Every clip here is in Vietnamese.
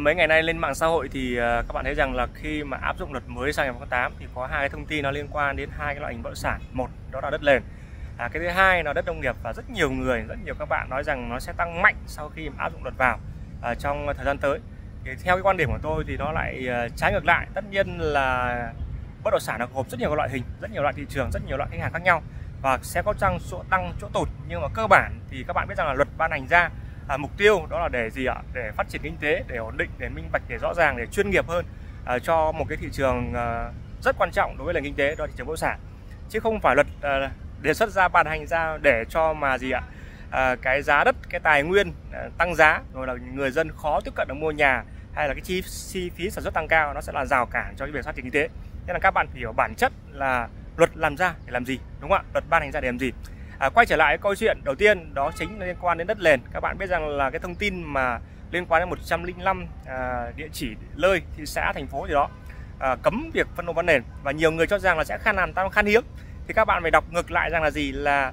Mấy ngày nay lên mạng xã hội thì các bạn thấy rằng là khi mà áp dụng luật mới sang ngày 1/8 thì có hai thông tin nó liên quan đến hai cái loại hình bất động sản. Một đó là đất nền, cái thứ hai là đất nông nghiệp, và rất nhiều người, rất nhiều các bạn nói rằng nó sẽ tăng mạnh sau khi mà áp dụng luật vào trong thời gian tới. Thì theo cái quan điểm của tôi thì nó lại trái ngược lại. Tất nhiên là bất động sản nó gồm rất nhiều loại hình, rất nhiều loại thị trường, rất nhiều loại khách hàng khác nhau, và sẽ có chăng chỗ tăng chỗ tụt, nhưng mà cơ bản thì các bạn biết rằng là luật ban hành ra mục tiêu đó là để gì ạ? Để phát triển kinh tế, để ổn định, để minh bạch, để rõ ràng, để chuyên nghiệp hơn cho một cái thị trường rất quan trọng đối với nền kinh tế, đó là thị trường bất động sản. Chứ không phải luật đề xuất ra, ban hành ra để cho mà gì ạ? Cái giá đất, cái tài nguyên tăng giá, rồi là người dân khó tiếp cận được mua nhà, hay là cái chi phí sản xuất tăng cao, nó sẽ là rào cản cho cái việc phát triển kinh tế. Nên là các bạn hiểu bản chất là luật làm ra để làm gì, đúng không ạ? Luật ban hành ra để làm gì? Quay trở lại câu chuyện đầu tiên, đó chính là liên quan đến đất nền. Các bạn biết rằng là cái thông tin mà liên quan đến 105 địa chỉ nơi, thị xã, thành phố gì đó cấm việc phân lô bán nền, và nhiều người cho rằng là sẽ khan hiếm. Thì các bạn phải đọc ngược lại rằng là gì, là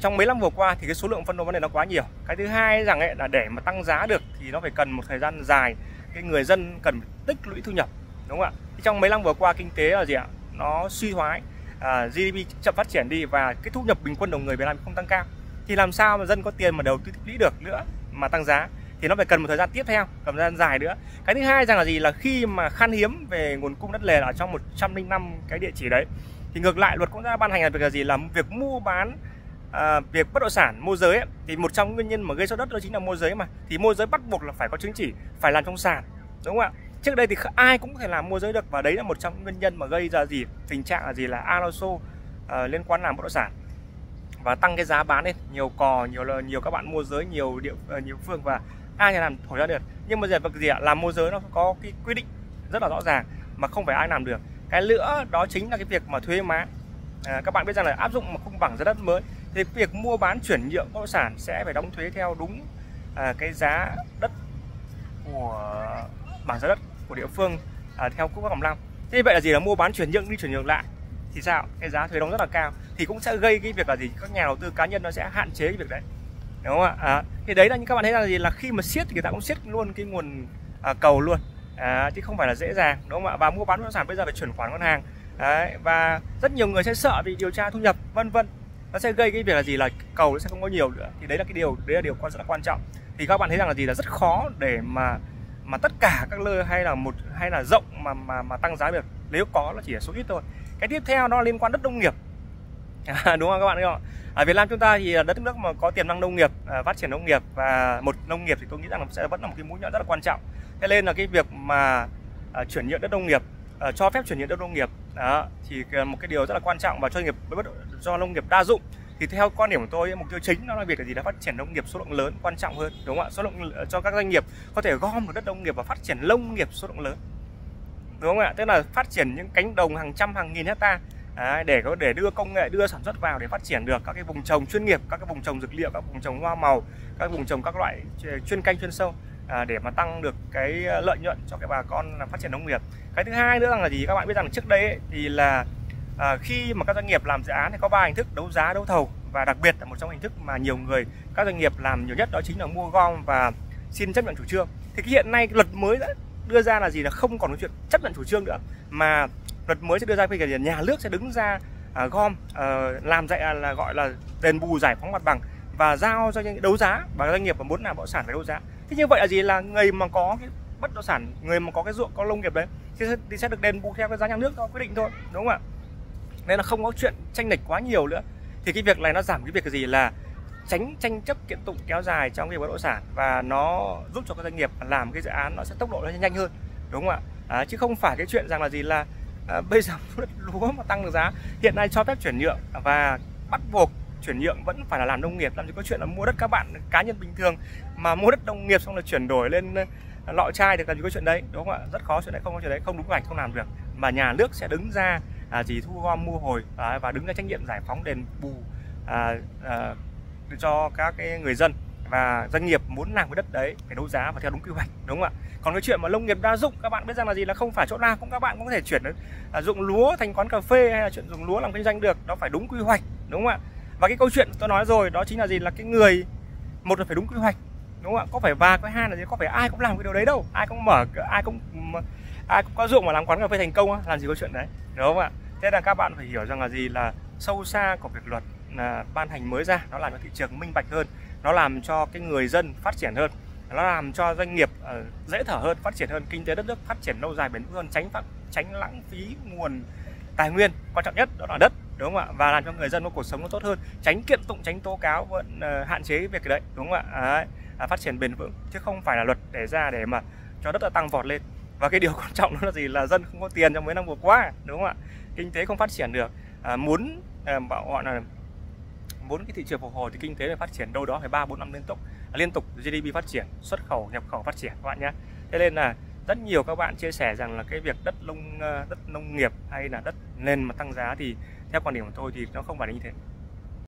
trong mấy năm vừa qua thì cái số lượng phân lô bán nền nó quá nhiều. Cái thứ hai rằng ấy, là để mà tăng giá được thì nó phải cần một thời gian dài, cái người dân cần tích lũy thu nhập, đúng không ạ? Trong mấy năm vừa qua kinh tế là gì ạ? Nó suy thoái, GDP chậm phát triển đi, và cái thu nhập bình quân đầu người Việt Nam không tăng cao, thì làm sao mà dân có tiền mà đầu tư tích lũy được nữa mà tăng giá? Thì nó phải cần một thời gian tiếp theo, cần một thời gian dài nữa. Cái thứ hai rằng là gì, là khi mà khan hiếm về nguồn cung đất nền ở trong 105 cái địa chỉ đấy, thì ngược lại luật cũng đã ban hành là việc là gì, là việc mua bán việc bất động sản môi giới ấy, thì một trong những nguyên nhân mà gây sốt đất đó chính là môi giới mà. Thì môi giới bắt buộc là phải có chứng chỉ, phải làm trong sàn, đúng không ạ? Trước đây thì ai cũng có thể làm môi giới được, và đấy là một trong những nguyên nhân mà gây ra gì, tình trạng là gì, là aloso liên quan làm bất động sản và tăng cái giá bán lên, nhiều các bạn môi giới, nhiều phương, và ai làm thổi ra được. Nhưng mà giờ việc gì ạ, làm môi giới nó có cái quy định rất là rõ ràng mà không phải ai làm được. Cái nữa đó chính là cái việc mà thuế má. Các bạn biết rằng là áp dụng một khung bảng giá đất mới thì việc mua bán chuyển nhượng bất động sản sẽ phải đóng thuế theo đúng cái giá đất của bảng giá đất của địa phương theo Quốc Pháp 15. Thế vậy là gì, là mua bán chuyển nhượng đi chuyển nhượng lại thì sao, cái giá thuế đóng rất là cao, thì cũng sẽ gây cái việc là gì, các nhà đầu tư cá nhân nó sẽ hạn chế cái việc đấy, đúng không ạ? Thì đấy là những, các bạn thấy là gì, là khi mà siết thì người ta cũng siết luôn cái nguồn cầu luôn, chứ không phải là dễ dàng, đúng không ạ? Và mua bán bất động sản bây giờ phải chuyển khoản ngân hàng đấy, và rất nhiều người sẽ sợ vì điều tra thu nhập vân vân, nó sẽ gây cái việc là gì, là cầu nó sẽ không có nhiều nữa. Thì đấy là cái điều, đấy là điều rất là quan trọng. Thì các bạn thấy rằng là gì, là rất khó để mà tất cả các nơi hay là rộng mà tăng giá được, nếu có nó chỉ là số ít thôi. Cái tiếp theo nó liên quan đất nông nghiệp, đúng không các bạn? Ở Việt Nam chúng ta thì đất nước mà có tiềm năng nông nghiệp, phát triển nông nghiệp, và một nông nghiệp thì tôi nghĩ rằng sẽ vẫn là một cái mũi nhọn rất là quan trọng. Thế nên là cái việc mà chuyển nhượng đất nông nghiệp, cho phép chuyển nhượng đất nông nghiệp đó, thì một cái điều rất là quan trọng. Và cho nông nghiệp đa dụng thì theo quan điểm của tôi, mục tiêu chính nó là việc là gì, đã phát triển nông nghiệp số lượng lớn quan trọng hơn, đúng không ạ? Số lượng cho các doanh nghiệp có thể gom được đất nông nghiệp và phát triển nông nghiệp số lượng lớn, đúng không ạ? Tức là phát triển những cánh đồng hàng trăm hàng nghìn hecta để đưa công nghệ, đưa sản xuất vào để phát triển được các cái vùng trồng chuyên nghiệp, các cái vùng trồng dược liệu, các vùng trồng hoa màu, các vùng trồng các loại chuyên canh chuyên sâu, để mà tăng được cái lợi nhuận cho cái bà con phát triển nông nghiệp. Cái thứ hai nữa là gì, các bạn biết rằng trước đây ấy, thì là khi mà các doanh nghiệp làm dự án thì có 3 hình thức: đấu giá, đấu thầu, và đặc biệt là một trong hình thức mà các doanh nghiệp làm nhiều nhất, đó chính là mua gom và xin chấp nhận chủ trương. Thì cái hiện nay luật mới đã đưa ra là gì, là không còn cái chuyện chấp nhận chủ trương nữa, mà luật mới sẽ đưa ra cái việc nhà nước sẽ đứng ra gom, làm dạy là gọi là đền bù giải phóng mặt bằng, và giao cho đấu giá, và doanh nghiệp mà muốn làm bất động sản phải đấu giá. Thế như vậy là gì, là người mà có cái bất động sản, người mà có cái ruộng, có nông nghiệp đấy thì sẽ được đền bù theo cái giá nhà nước quyết định thôi, đúng không ạ? Nên là không có chuyện tranh lệch quá nhiều nữa. Thì cái việc này nó giảm cái việc gì, là tránh tranh chấp kiện tụng kéo dài trong việc bất động sản, và nó giúp cho các doanh nghiệp làm cái dự án nó sẽ tốc độ nó nhanh hơn, đúng không ạ? Chứ không phải cái chuyện rằng là gì, là bây giờ đất lúa mà tăng được giá. Hiện nay cho phép chuyển nhượng và bắt buộc chuyển nhượng vẫn phải là làm nông nghiệp, làm gì có chuyện là mua đất các bạn cá nhân bình thường mà mua đất nông nghiệp xong là chuyển đổi lên lọ chai được, làm gì có chuyện đấy, đúng không ạ? Rất khó, chuyện đấy không đúng ngành, không làm được, mà nhà nước sẽ đứng ra chỉ thu gom mua hồi và đứng ra trách nhiệm giải phóng đền bù cho các cái người dân, và doanh nghiệp muốn làm cái đất đấy phải đấu giá và theo đúng quy hoạch, đúng không ạ? Còn cái chuyện mà nông nghiệp đa dụng, các bạn biết rằng là gì, là không phải chỗ nào cũng các bạn cũng có thể chuyển dụng lúa thành quán cà phê, hay là chuyện dùng lúa làm kinh doanh được, nó phải đúng quy hoạch, đúng không ạ? Và cái câu chuyện tôi nói rồi, đó chính là gì, là cái người, một là phải đúng quy hoạch, đúng không ạ? Có phải và có hai là gì, có phải ai cũng làm cái điều đấy đâu, ai cũng mở, ai cũng có dụng mà làm quán cà phê thành công á, làm gì có chuyện đấy, đúng không ạ? Thế là các bạn phải hiểu rằng là gì, là sâu xa của việc luật ban hành mới ra nó làm cho thị trường minh bạch hơn, nó làm cho cái người dân phát triển hơn, nó làm cho doanh nghiệp dễ thở hơn, phát triển hơn, kinh tế đất nước phát triển lâu dài bền vững hơn, tránh lãng phí nguồn tài nguyên, quan trọng nhất đó là đất, đúng không ạ? Và làm cho người dân có cuộc sống nó tốt hơn, tránh kiện tụng, tránh tố cáo, vẫn hạn chế việc đấy, đúng không ạ? Phát triển bền vững, chứ không phải là luật để ra để mà cho đất tăng vọt lên. Và cái điều quan trọng đó là gì, là dân không có tiền trong mấy năm vừa qua, đúng không ạ? Kinh tế không phát triển được, bảo họ là muốn cái thị trường phục hồi thì kinh tế phải phát triển đâu đó phải 3-4 năm liên tục GDP phát triển, xuất khẩu nhập khẩu phát triển các bạn nhé. Thế nên là rất nhiều các bạn chia sẻ rằng là cái việc đất nông nghiệp hay là đất nền mà tăng giá thì theo quan điểm của tôi thì nó không phải là như thế.